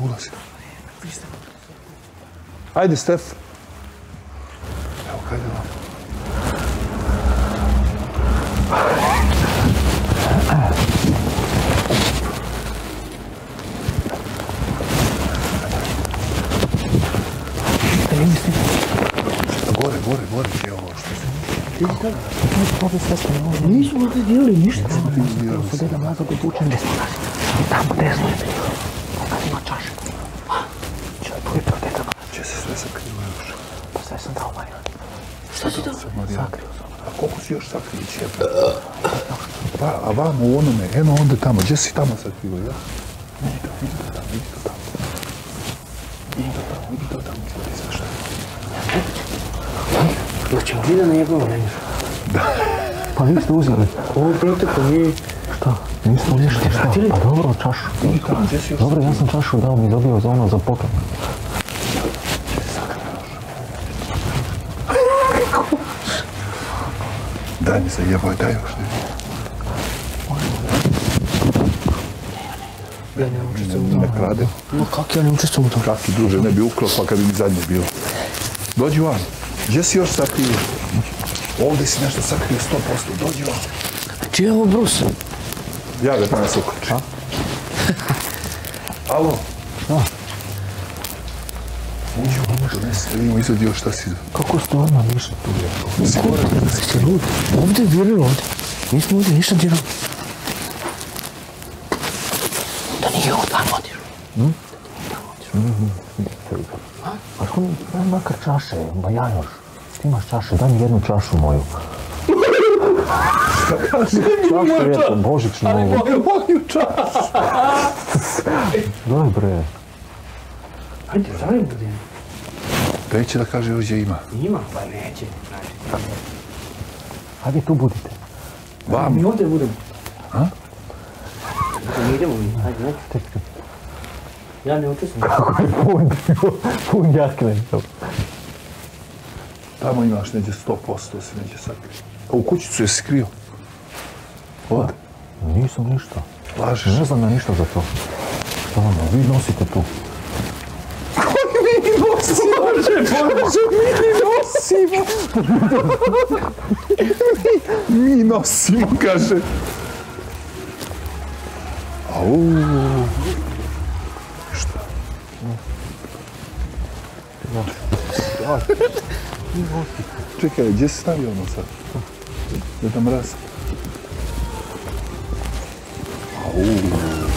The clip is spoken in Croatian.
ulazi. Ajde, Stef. Evo, kaj je vam. Gore, gore, gore je ovo što se... Nisu možda djeli ništa. Sada mazak odlučen. Desno, tamo desno je bilo. Kada ima čaša. Če je pojepio deta mara. Če se sve sakrivo još? Pa sve sam dao Marijan. Šta si dao? Sakrio sam. A koliko si još sakrio? A vam u onome, eno onda tamo. Če si tamo sakrivo, ja? Vidi to, vidi to tamo, vidi to tamo. Vidi to tamo, vidi to tamo. Vidi to tamo. Znači, vidi da ne jebamo negdje. Pa niste uzeli. Ovo proteklo nije... Šta? Niste uzeli šta? Pa dobro, čašu. Dobro, ja sam čašu dao mi dobio za ono za poklon. Daj mi se jebaj, daj još ne. Ja ne učestvim u tome. Ne krade. No kak ja ne učestvim u tome? Kaki druže, ne bi ukrao pa kad bi mi zadnje bilo. Dođi vam. Gdje si još sakrio? Ovdje si nešto sakrio 100%. Dođi vam. Čiji je ovo Brus? Ja ga danas uključim. Alo? Uđi vam, donesi. Vidimo izvedi još šta si... Kako ste odmah ništa tu vjerili? Kako? Ste ljudi? Ovdje je vjerilo ovdje. Nismo ovdje ništa dirali. Da nije ovo tamo odiru. Da nije tamo odiru. Pa što mi, daj makar čaše, ba ja još. Ti imaš čaše, daj mi jednu čašu moju. Šta kaži? Čašu je to, božičnu moju. Ali moju čašu! Daj bre. Ajde, zanim budem. Peće da kaže još gdje ima. Ima, pa neće. Ajde, tu budite. Vam. Mi ovdje budemo. Ha? Mi idemo mi, ajde, ne. Čekaj. Ja ne učestvim. Kako je pun jaskne. Tamo imaš neđe 100%, si neđe sakrio. A u kućicu jesi skrio? Ovdje? Nisam ništa. Lažiš? Ne znam ja ništa za to. Šta vam je? Vi nosite tu. Koji mi nosimo? Bože, mi nosimo, kaže. Auuu. Čekaj, gdje si stavio ono sad? Gdje tam raz? Auuu.